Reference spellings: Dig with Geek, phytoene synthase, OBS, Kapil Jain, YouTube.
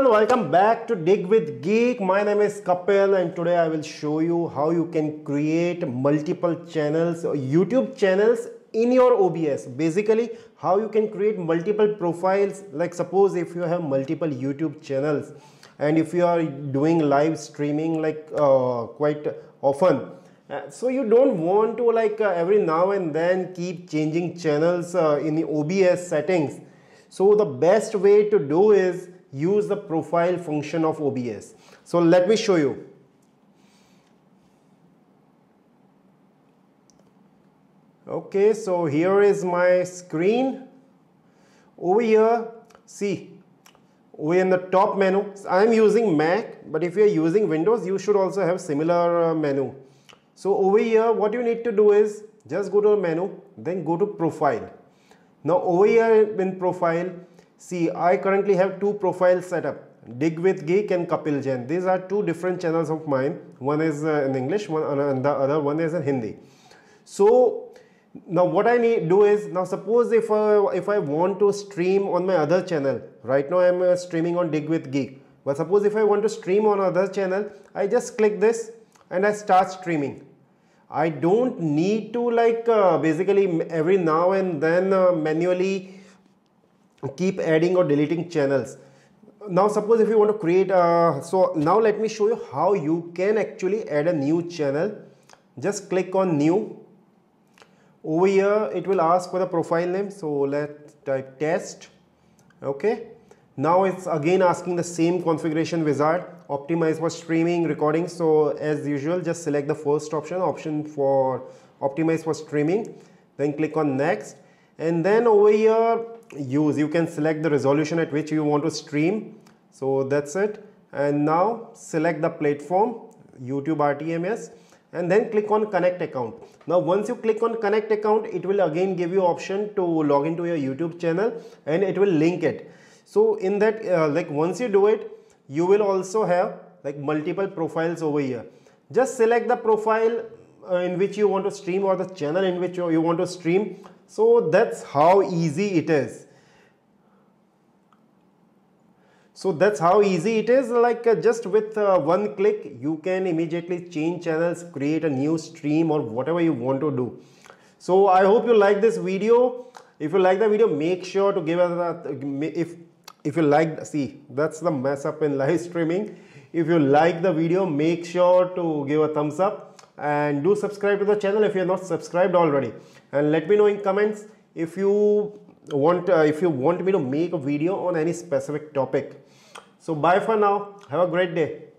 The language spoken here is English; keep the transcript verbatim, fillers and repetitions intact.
everyone, welcome back to Dig with Geek. My name is Kapil and today I will show you how you can create multiple channels, YouTube channels in your O B S. Basically, how you can create multiple profiles. Like suppose if you have multiple YouTube channels and if you are doing live streaming like uh, quite often. Uh, so you don't want to like uh, every now and then keep changing channels uh, in the O B S settings. So the best way to do is use the profile function of O B S. So let me show you. Okay, so here is my screen. Over here, see, we're in the top menu. I'm using Mac, but if you're using Windows, you should also have similar uh, menu. So over here, what you need to do is just go to the menu, then go to profile. Now over here in profile, see, I currently have two profiles set up, Dig with Geek and Kapil Jain. These are two different channels of mine. One is uh, in English, one and the other one is in Hindi. So now what I need do is, now suppose if I, if I want to stream on my other channel, right now I am uh, streaming on Dig with Geek. But suppose if I want to stream on other channel, I just click this and I start streaming. I don't need to like uh, basically every now and then uh, manually keep adding or deleting channels. Now suppose if you want to create uh, so now let me show you how you can actually add a new channel. Just click on new. Over here it will ask for the profile name, so let's type test. Okay, now it's again asking the same configuration wizard. Optimize for streaming, recording. So as usual, just select the first option, option for optimize for streaming, then click on next. And then over here, use, you can select the resolution at which you want to stream. So that's it. And now select the platform, YouTube R T M S, and then click on connect account. Now, once you click on connect account, it will again give you option to log into your YouTube channel and it will link it. So in that, uh, like once you do it, you will also have like multiple profiles over here. Just select the profile uh, in which you want to stream or the channel in which you want to stream. So that's how easy it is. So that's how easy it is. Like uh, just with uh, one click, you can immediately change channels, create a new stream or whatever you want to do. So I hope you like this video. If you like the video, make sure to give us a, if If you liked, see, that's the mess up in live streaming. If you like the video, make sure to give a thumbs up and do subscribe to the channel if you're not subscribed already. And let me know in comments if you want, uh, if you want me to make a video on any specific topic. So bye for now. Have a great day.